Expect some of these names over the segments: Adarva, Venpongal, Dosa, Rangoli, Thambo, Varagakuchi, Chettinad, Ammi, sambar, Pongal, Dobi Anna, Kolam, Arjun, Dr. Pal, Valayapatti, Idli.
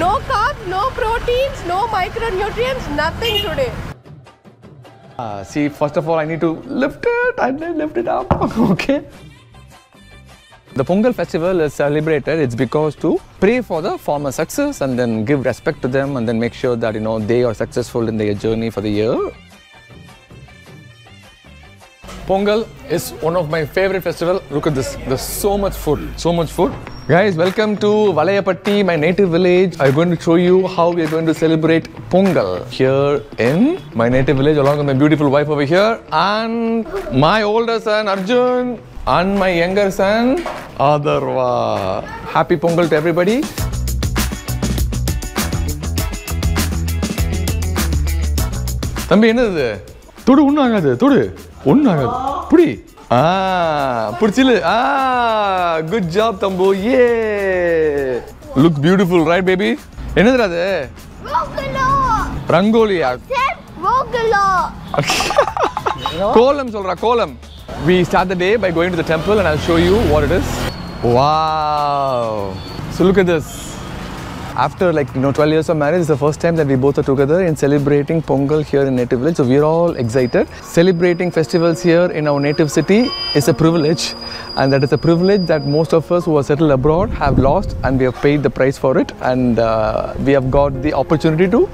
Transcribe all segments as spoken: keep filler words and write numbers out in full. No carbs, no proteins, no micronutrients, nothing today. Uh, see, first of all, I need to lift it. I need to lift it up. Okay. The Pongal festival is celebrated. It's because to pray for the farmer's success and then give respect to them and then make sure that you know they are successful in their journey for the year. Pongal is one of my favorite festivals. Look at this. There's so much food. So much food. Guys, welcome to Valayapatti, my native village. I'm going to show you how we're going to celebrate Pongal here in my native village, along with my beautiful wife over here and my older son Arjun and my younger son Adarva. Happy Pongal to everybody. Thambi, what is this? Tudu unnagadu, tudu unnagadu. Pudi. Ah, Purchile. Ah, good job, Thambo. Yeah. Looks beautiful, right, baby? What is that? Rangoli. Rangoli. Rangoli. Kolam, solra, kolam. We start the day by going to the temple, and I'll show you what it is. Wow. So look at this. After like you know twelve years of marriage, it's the first time that we both are together in celebrating Pongal here in native village. So we're all excited. Celebrating festivals here in our native city is a privilege, and that is a privilege that most of us who are settled abroad have lost, and we have paid the price for it, and uh, we have got the opportunity to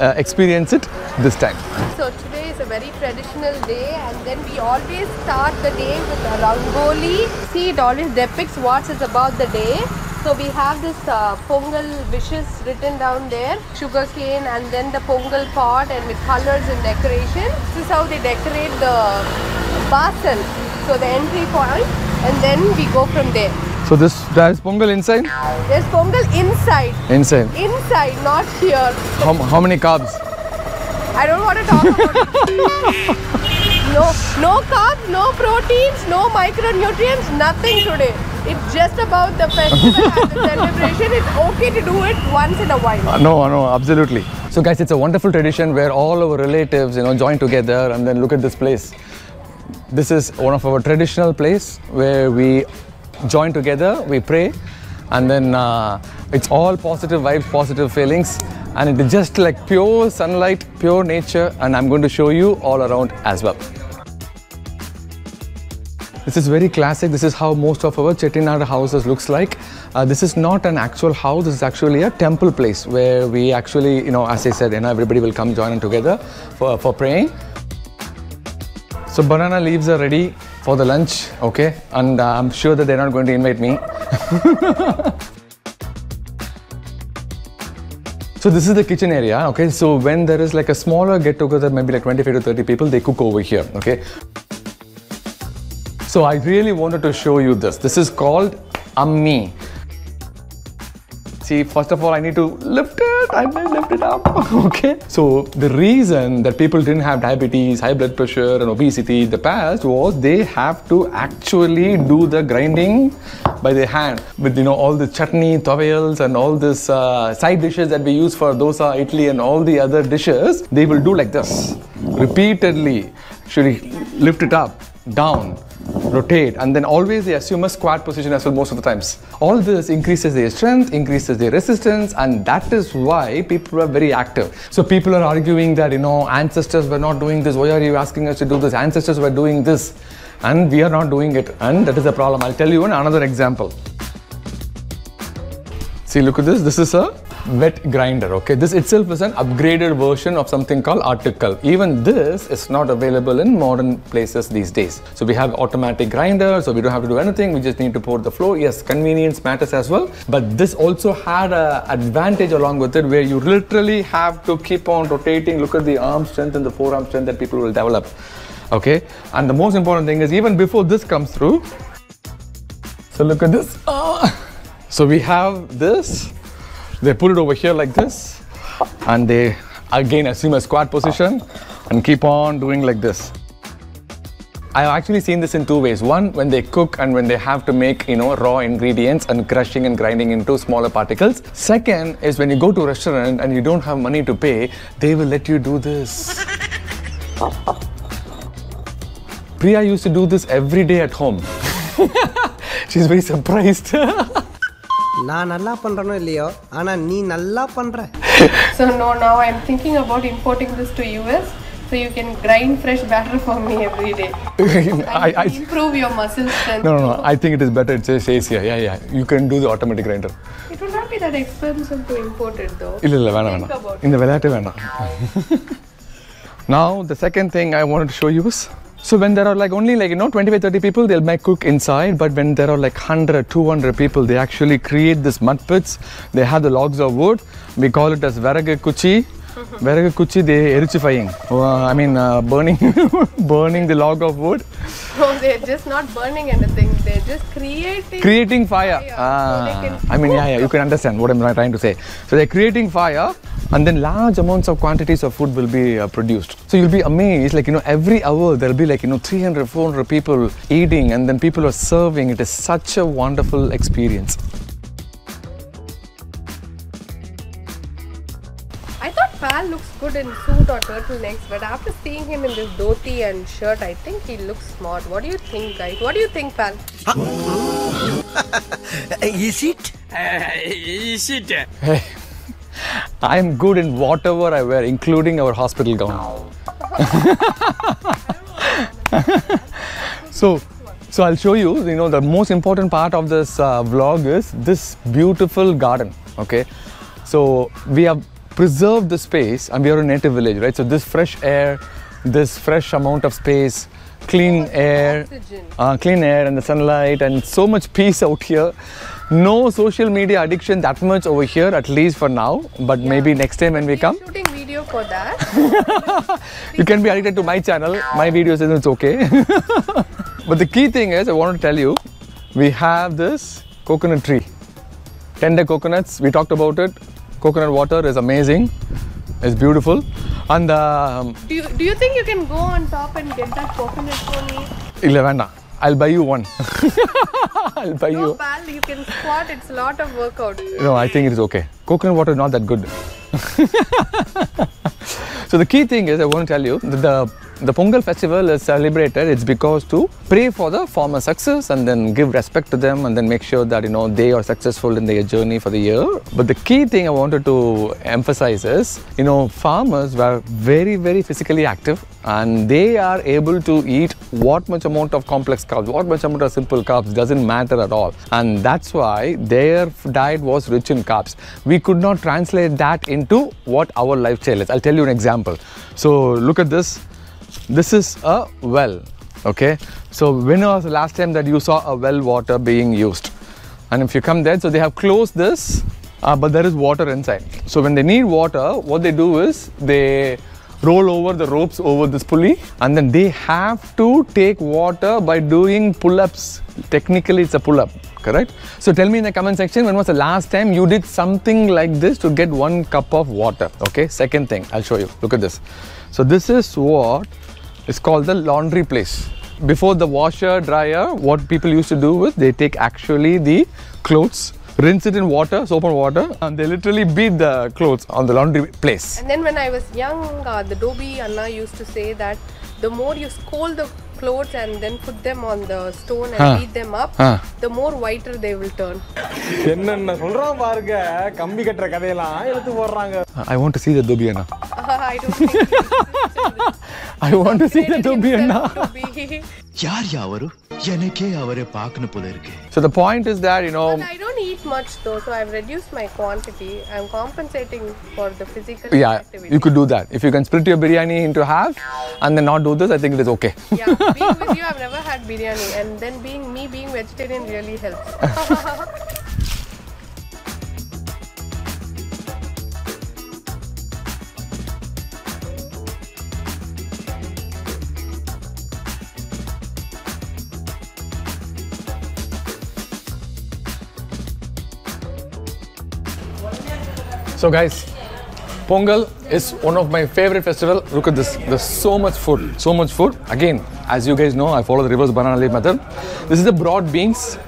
uh, experience it this time. So today is a very traditional day, and then we always start the day with a Rangoli. See, it always depicts what is about the day. So we have this uh, Pongal wishes written down there, sugar cane, and then the Pongal pot, and with colors and decoration. This is how they decorate the parcel. So the entry point, and then we go from there. So this there is Pongal inside? There's Pongal inside. Inside. Inside, not here. How, how many carbs? I don't want to talk about it. No, no carbs, no proteins, no micronutrients, nothing today. It's just about the festival and the celebration. It's okay to do it once in a while. Uh, no, no, absolutely. So guys, it's a wonderful tradition where all our relatives, you know, join together, and then look at this place. This is one of our traditional place where we join together, we pray, and then uh, it's all positive vibes, positive feelings, and it's just like pure sunlight, pure nature, and I'm going to show you all around as well. This is very classic. This is how most of our Chettinad houses looks like. Uh, this is not an actual house. This is actually a temple place where we actually, you know, as I said, you know, everybody will come join together for, for praying. So banana leaves are ready for the lunch, okay? And uh, I'm sure that they're not going to invite me. So this is the kitchen area, okay? So when there is like a smaller get-together, maybe like twenty-five to thirty people, they cook over here, okay? So I really wanted to show you this. This is called Ammi. See, first of all, I need to lift it. I need to lift it up. Okay. So the reason that people didn't have diabetes, high blood pressure, and obesity in the past was they have to actually do the grinding by their hand with you know all the chutney, tuvails, and all this uh, side dishes that we use for dosa, idli, and all the other dishes. They will do like this repeatedly. Actually, lift it up, down, rotate, and then always they assume a squat position as well most of the times. All this increases their strength, increases their resistance, and that is why people are very active. So people are arguing that, you know, ancestors were not doing this. Why are you asking us to do this? Ancestors were doing this and we are not doing it, and that is a problem. I'll tell you in another example. See, look at this. This is a wet grinder, okay? This itself is an upgraded version of something called article. Even this is not available in modern places these days. So we have automatic grinder, so we don't have to do anything. We just need to pour the flour. Yes, convenience matters as well, but this also had an advantage along with it where you literally have to keep on rotating. Look at the arm strength and the forearm strength that people will develop, okay? And the most important thing is even before this comes through, so look at this. Oh. So we have this. They put it over here like this, and they again assume a squat position and keep on doing like this. I've actually seen this in two ways. One, when they cook and when they have to make, you know, raw ingredients and crushing and grinding into smaller particles. Second is when you go to a restaurant and you don't have money to pay, they will let you do this. Priya used to do this every day at home. She's very surprised. நான் நல்லா பண்றனோ இல்லையோ ஆனா நீ நல்லா பண்ற. So no, now I am thinking about importing this to U S so you can grind fresh batter for me every day. I, I improve your muscle strength. No, no, no. I think it is better. It's just easier. Yeah, yeah. You can do the automatic grinder. It will not be that expensive to import it though. இல்ல இல்ல வேணாம் வேணாம். இந்த விளையாட்டு வேணாம். Now the second thing I wanted to show you is so when there are like only like you know twenty-five thirty people, they'll make cook inside, but when there are like one hundred two hundred people, they actually create this mud pits. They have the logs of wood. We call it as Varagakuchi. Varagakuchi, they ericifying. Uh, I mean uh, burning burning the log of wood. So they're just not burning anything. They're just creating creating fire. fire. Ah, so I mean yeah yeah, you can understand what I'm trying to say. So they're creating fire. And then large amounts of quantities of food will be uh, produced. So you'll be amazed, like you know, every hour there'll be like you know, three hundred, four hundred people eating, and then people are serving. It is such a wonderful experience. I thought Pal looks good in suit or turtlenecks, but after seeing him in this dhoti and shirt, I think he looks smart. What do you think, guys? What do you think, Pal? Is it? Uh, is it? Hey. I am good in whatever I wear, including our hospital gown. so, so I'll show you. You know, the most important part of this uh, vlog is this beautiful garden. Okay, so we have preserved the space, and we are a native village, right? So this fresh air, this fresh amount of space, clean air, uh, clean air, and the sunlight, and so much peace out here. No social media addiction that much over here, at least for now, but yeah. Maybe next time when we We're come shooting video for that. You can be addicted to my channel, my videos, and it's okay. But the key thing is, I want to tell you, we have this coconut tree, tender coconuts. We talked about it. Coconut water is amazing. It's beautiful. And um, do you, do you think you can go on top and get that coconut for me? Illavanda. I'll buy you one. I'll buy no, you. No, Pal, you can squat. It's a lot of workout. No, I think it is okay. Coconut water is not that good. So the key thing is, I want to tell you that the the Pongal festival is celebrated. It's because to pray for the farmer success and then give respect to them and then make sure that you know they are successful in their journey for the year. But the key thing I wanted to emphasize is, you know, farmers were very very physically active. And they are able to eat what much amount of complex carbs, what much amount of simple carbs, doesn't matter at all. And that's why their diet was rich in carbs. We could not translate that into what our lifestyle is. I'll tell you an example. So look at this. This is a well, okay? So when was the last time that you saw a well water being used? And if you come there, so they have closed this, uh, but there is water inside. So when they need water, what they do is they roll over the ropes over this pulley, and then they have to take water by doing pull-ups. Technically it's a pull-up, correct? So tell me in the comment section, when was the last time you did something like this to get one cup of water? Okay, second thing I'll show you. Look at this. So this is what is called the laundry place. Before the washer, dryer, what people used to do is they take actually the clothes, rinse it in water, soap and water, and they literally beat the clothes on the laundry place. And then when I was young, uh, the Dobi Anna used to say that the more you scold the clothes and then put them on the stone and huh. beat them up, huh. the more whiter they will turn. I want to see the Dobi Anna. Uh, I don't think I want to see the Dobi Anna. So the point is that, you know, but I don't eat much though, so I've reduced my quantity. I'm compensating for the physical yeah, activity. Yeah, you could do that. If you can split your biryani into half and then not do this, I think it is okay. Yeah, being with you, I've never had biryani, and then being me being vegetarian really helps. So guys, Pongal is one of my favorite festival. Look at this, there's so much food, so much food. Again, as you guys know, I follow the reverse banana leaf method. This is the broad beans,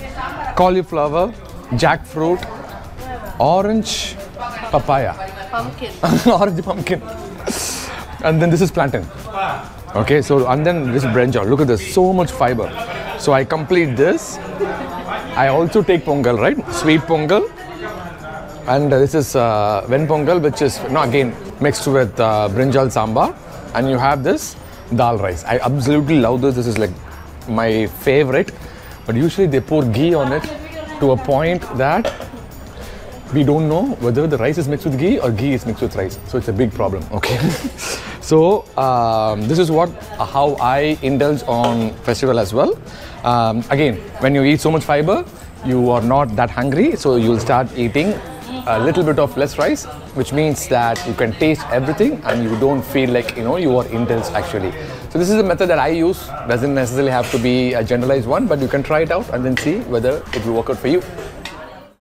cauliflower, jackfruit, orange papaya. Pumpkin. Orange pumpkin. And then this is plantain. Okay, so and then this is brinjal. Look at this, so much fiber. So I complete this. I also take pongal, right? Sweet pongal. And this is uh, Venpongal, which is no, again mixed with uh, brinjal sambar. And you have this dal rice. I absolutely love this. This is like my favorite. But usually they pour ghee on it to a point that we don't know whether the rice is mixed with ghee or ghee is mixed with rice. So it's a big problem. Okay. So um, this is what how I indulge on festival as well. Um, again, when you eat so much fiber, you are not that hungry, so you'll start eating a little bit of less rice, which means that you can taste everything and you don't feel like, you know, you are indulged actually. So this is a method that I use. Doesn't necessarily have to be a generalized one, but you can try it out and then see whether it will work out for you.